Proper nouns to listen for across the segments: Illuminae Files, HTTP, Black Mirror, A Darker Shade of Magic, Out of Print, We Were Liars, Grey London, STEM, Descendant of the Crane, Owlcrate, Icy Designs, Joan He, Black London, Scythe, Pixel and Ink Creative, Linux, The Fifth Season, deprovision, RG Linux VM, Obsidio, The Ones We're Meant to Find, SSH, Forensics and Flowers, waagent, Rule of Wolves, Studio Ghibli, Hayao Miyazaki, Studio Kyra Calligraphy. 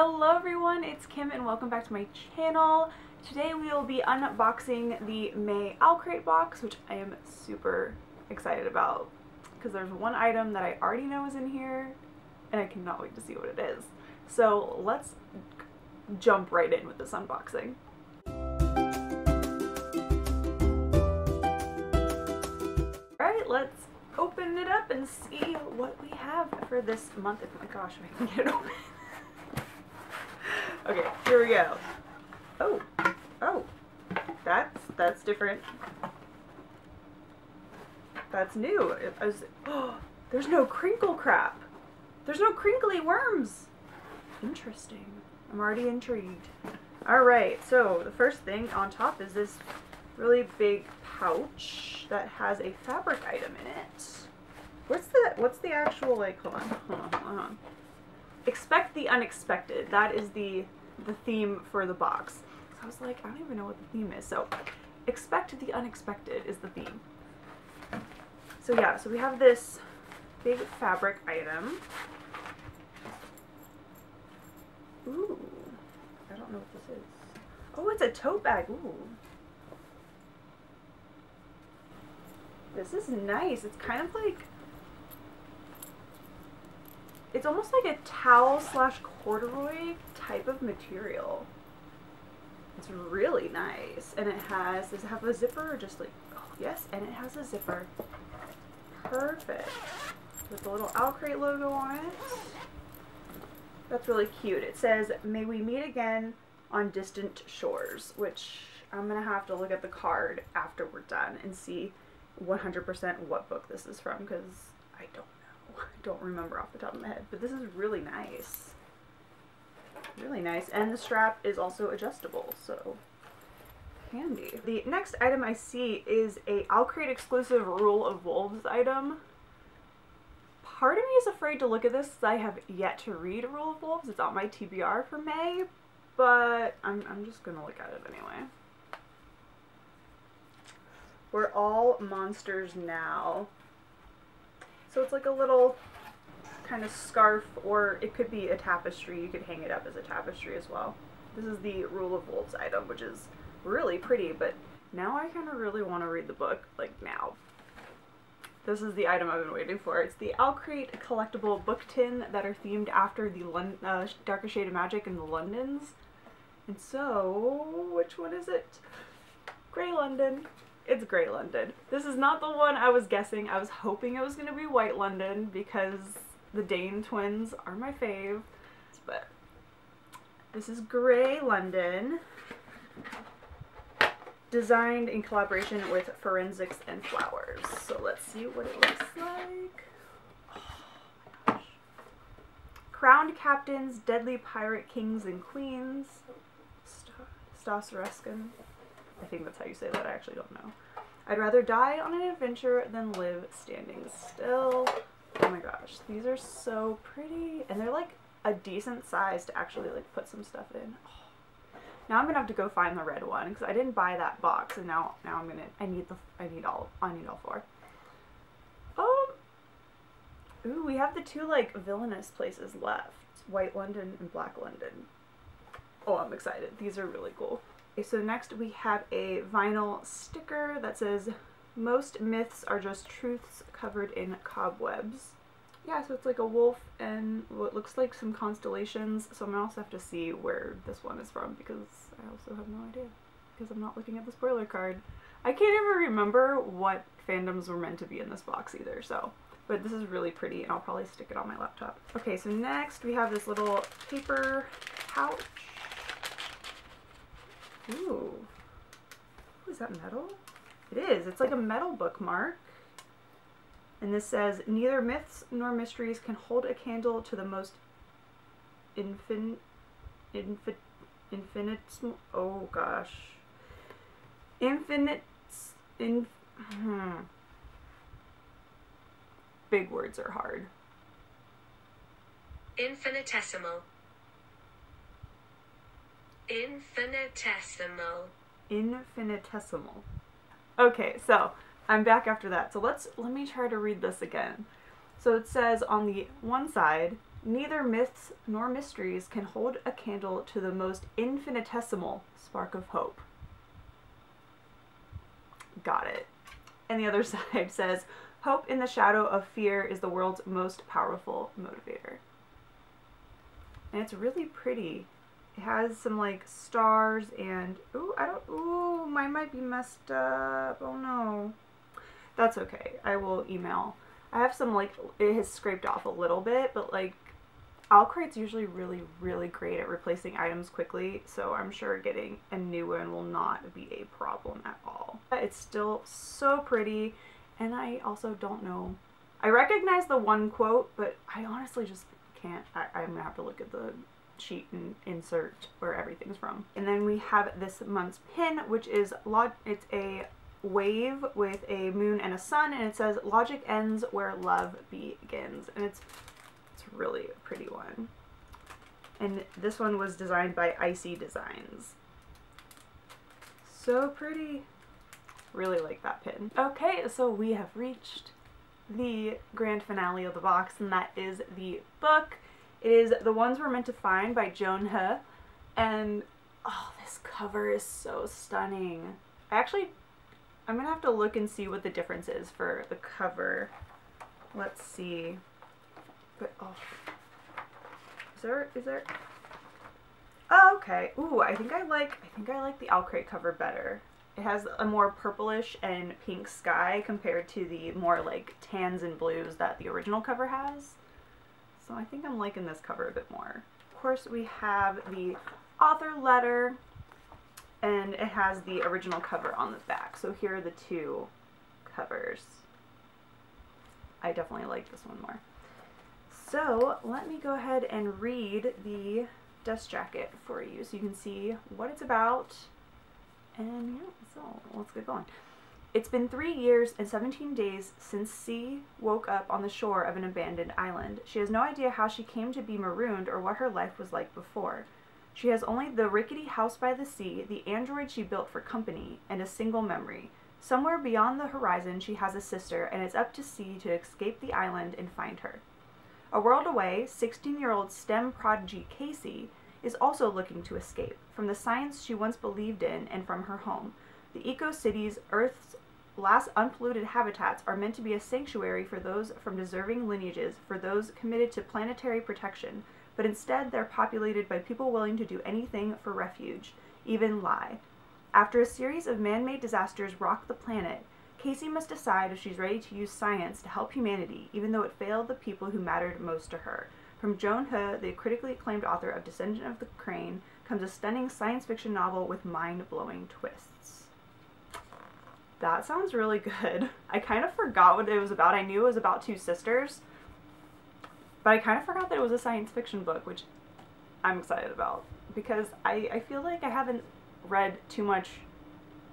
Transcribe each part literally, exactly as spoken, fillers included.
Hello everyone, it's Kim and welcome back to my channel. Today we will be unboxing the May Owlcrate box, which I am super excited about because there's one item that I already know is in here and I cannot wait to see what it is. So let's jump right in with this unboxing. Alright, let's open it up and see what we have for this month. Oh my gosh, if I can get it open. Okay, here we go. Oh, oh, that's, that's different. That's new. It, I was, oh, there's no crinkle crap. There's no crinkly worms. Interesting. I'm already intrigued. All right, so the first thing on top is this really big pouch that has a fabric item in it. What's the, what's the actual, like, hold on, hold on, hold on. Expect the unexpected. That is the the theme for the box. So I was like, I don't even know what the theme is. So expect the unexpected is the theme. So yeah, so we have this big fabric item. Ooh, I don't know what this is. Oh, it's a tote bag. Ooh. This is nice. It's kind of like, it's almost like a towel slash corduroy type of material. It's really nice. And it has, does it have a zipper or just like, oh yes, and it has a zipper. Perfect. With the little Owlcrate logo on it. That's really cute. It says, "May we meet again on distant shores," which I'm gonna have to look at the card after we're done and see one hundred percent what book this is from, because I don't I don't remember off the top of my head, but this is really nice. Really nice. And the strap is also adjustable, so handy. The next item I see is a Owlcrate exclusive Rule of Wolves item. Part of me is afraid to look at this because I have yet to read Rule of Wolves. It's on my T B R for May, but I'm, I'm just gonna look at it anyway. We're all monsters now. So it's like a little kind of scarf, or it could be a tapestry. You could hang it up as a tapestry as well. This is the Rule of Wolves item, which is really pretty, but now I kind of really want to read the book, like now. This is the item I've been waiting for. It's the Owlcrate collectible book tin that are themed after the Lon uh, Darker Shade of Magic and the Londons. And so, which one is it? Grey London. It's Grey London. This is not the one I was guessing. I was hoping it was going to be White London because the Dane twins are my fave. But this is Grey London, designed in collaboration with Forensics and Flowers. So let's see what it looks like. Oh my gosh. Crowned captains, deadly pirate kings and queens. Stasareskin. I think that's how you say that, I actually don't know. I'd rather die on an adventure than live standing still. Oh my gosh, these are so pretty. And they're like a decent size to actually like put some stuff in. Oh. Now I'm gonna have to go find the red one because I didn't buy that box, and now now I'm gonna I need the I need all I need all four. Um Ooh, we have the two like villainous places left. White London and Black London. Oh, I'm excited. These are really cool. So next we have a vinyl sticker that says, "Most myths are just truths covered in cobwebs." Yeah, so it's like a wolf and what looks like some constellations. So I'm gonna also have to see where this one is from because I also have no idea because I'm not looking at the spoiler card. I can't even remember what fandoms were meant to be in this box either, so. But this is really pretty and I'll probably stick it on my laptop. Okay, so next we have this little paper pouch. Ooh, is that metal? It is, it's like a metal bookmark. And this says, "Neither myths nor mysteries can hold a candle to the most infin, infin, infinite, oh gosh. Infinite, in, hmm. Big words are hard. Infinitesimal. Infinitesimal. Infinitesimal. Okay, so I'm back after that. So let's, let me try to read this again. So it says on the one side, Neither myths nor mysteries can hold a candle to the most infinitesimal spark of hope. Got it. And the other side says, hope in the shadow of fear is the world's most powerful motivator. And it's really pretty. It has some like stars and, ooh, I don't, ooh, mine might be messed up. Oh no. That's okay. I will email. I have some like, it has scraped off a little bit, but like, Owlcrate's usually really, really great at replacing items quickly, so I'm sure getting a new one will not be a problem at all. But it's still so pretty, and I also don't know. I recognize the one quote, but I honestly just can't. I, I'm gonna have to look at the sheet and insert where everything's from. And then we have this month's pin, which is, lo it's a wave with a moon and a sun, and it says, logic ends where love begins. And it's It's really a pretty one. And this one was designed by Icy Designs. So pretty. Really like that pin. Okay, so we have reached the grand finale of the box, and that is the book. It is The Ones We're Meant to Find by Joan He. And oh, this cover is so stunning. I actually, I'm gonna have to look and see what the difference is for the cover. Let's see. But, oh, is there, is there, oh, okay, ooh, I think I like, I think I like the Owlcrate cover better. It has a more purplish and pink sky compared to the more, like, tans and blues that the original cover has. So I think I'm liking this cover a bit more. Of course, we have the author letter, and it has the original cover on the back. So here are the two covers. I definitely like this one more. So let me go ahead and read the dust jacket for you so you can see what it's about. And yeah, so let's get going. It's been three years and seventeen days since C woke up on the shore of an abandoned island. She has no idea how she came to be marooned or what her life was like before. She has only the rickety house by the sea, the android she built for company, and a single memory. Somewhere beyond the horizon she has a sister, and it's up to C to escape the island and find her. A world away, sixteen-year-old STEM prodigy Casey is also looking to escape from the science she once believed in and from her home. The eco-cities, Earth's last unpolluted habitats, are meant to be a sanctuary for those from deserving lineages, for those committed to planetary protection, but instead they're populated by people willing to do anything for refuge, even lie. After a series of man-made disasters rock the planet, Casey must decide if she's ready to use science to help humanity, even though it failed the people who mattered most to her. From Joan He, the critically acclaimed author of Descendant of the Crane, comes a stunning science fiction novel with mind-blowing twists. That sounds really good. I kind of forgot what it was about. I knew it was about two sisters, but I kind of forgot that it was a science fiction book, which I'm excited about, because I, I feel like I haven't read too much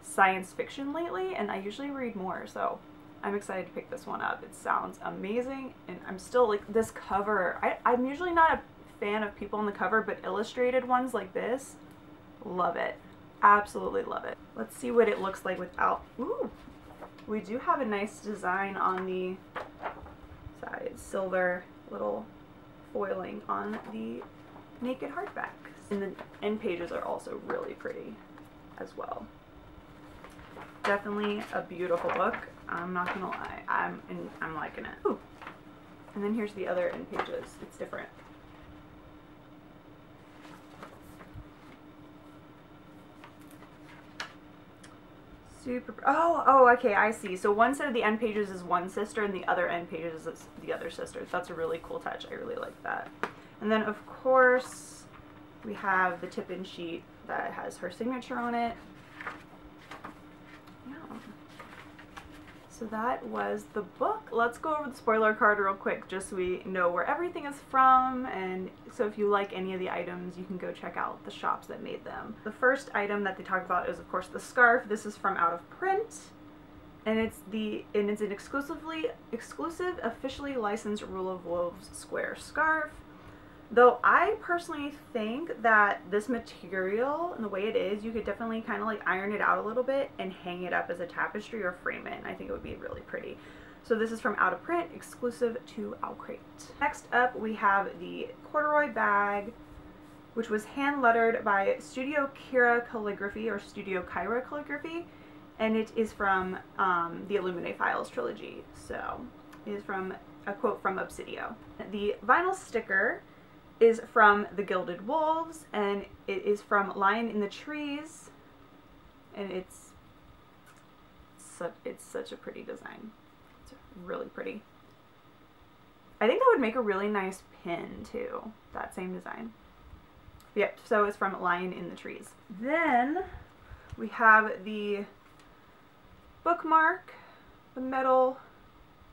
science fiction lately, and I usually read more, so I'm excited to pick this one up. It sounds amazing, and I'm still like this cover. I, I'm usually not a fan of people on the cover, but illustrated ones like this, love it. Absolutely love it. Let's see what it looks like without. Ooh, we do have a nice design on the side, silver little foiling on the naked hardback, and the end pages are also really pretty as well. Definitely a beautiful book. I'm not gonna lie. I'm in, I'm liking it. Ooh. And then here's the other end pages. It's different. Super. Oh, oh, okay. I see. So one set of the end pages is one sister, and the other end pages is the other sister. That's a really cool touch. I really like that. And then of course we have the tip-in sheet that has her signature on it. So that was the book. Let's go over the spoiler card real quick, just so we know where everything is from, and so if you like any of the items, you can go check out the shops that made them. The first item that they talk about is, of course, the scarf. This is from Out of Print, and it's the and it's an exclusively exclusive, officially licensed Rule of Wolves square scarf. Though I personally think that this material and the way it is, you could definitely kind of like iron it out a little bit and hang it up as a tapestry or frame it, and I think it would be really pretty. So this is from Out of Print, exclusive to Owlcrate. Next up, we have the corduroy bag, which was hand lettered by Studio Kyra Calligraphy, or Studio Kyra Calligraphy, and it is from um, the Illuminae Files trilogy. So it is from a quote from Obsidio. The vinyl sticker is from The Gilded Wolves, and it is from Lion in the Trees, and it's such, it's such a pretty design. It's really pretty. I think that would make a really nice pin too, that same design. Yep, so it's from Lion in the Trees. Then we have the bookmark, the metal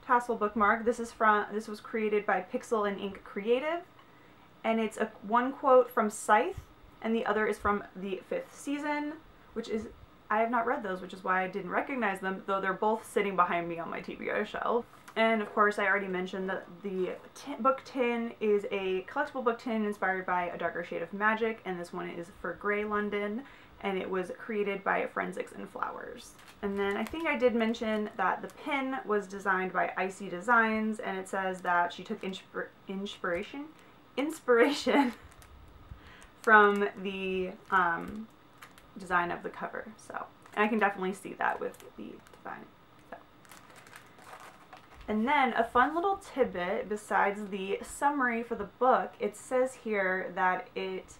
tassel bookmark. This is from, this was created by Pixel and Ink Creative, and it's a one quote from Scythe, and the other is from The Fifth Season, which is, I have not read those, which is why I didn't recognize them, though they're both sitting behind me on my T B R shelf. And of course, I already mentioned that the book tin is a collectible book tin inspired by A Darker Shade of Magic, and this one is for Grey London, and it was created by Forensics and Flowers. And then I think I did mention that the pin was designed by Icy Designs, and it says that she took inspir inspiration inspiration from the um, design of the cover. So, and I can definitely see that with the design. And then a fun little tidbit besides the summary for the book, it says here that it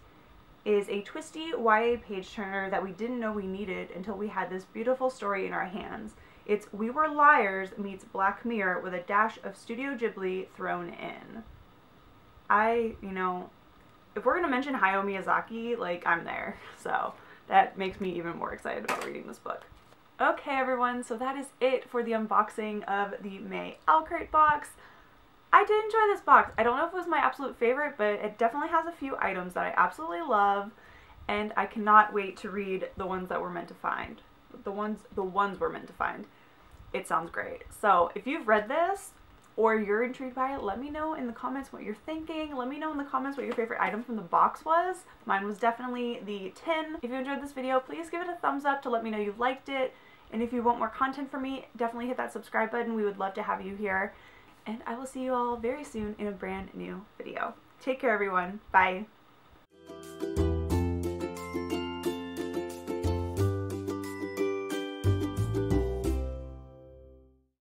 is a twisty Y A page turner that we didn't know we needed until we had this beautiful story in our hands. It's We Were Liars meets Black Mirror with a dash of Studio Ghibli thrown in. I, you know, if we're going to mention Hayao Miyazaki, like, I'm there. So that makes me even more excited about reading this book. Okay everyone, so that is it for the unboxing of the May Owlcrate box. I did enjoy this box. I don't know if it was my absolute favorite, but it definitely has a few items that I absolutely love, and I cannot wait to read the ones that we're meant to find. The ones, the ones we're meant to find. It sounds great. So if you've read this or you're intrigued by it, let me know in the comments what you're thinking. Let me know in the comments what your favorite item from the box was. Mine was definitely the tin. If you enjoyed this video, please give it a thumbs up to let me know you liked it. And if you want more content from me, definitely hit that subscribe button. We would love to have you here. And I will see you all very soon in a brand new video. Take care, everyone. Bye.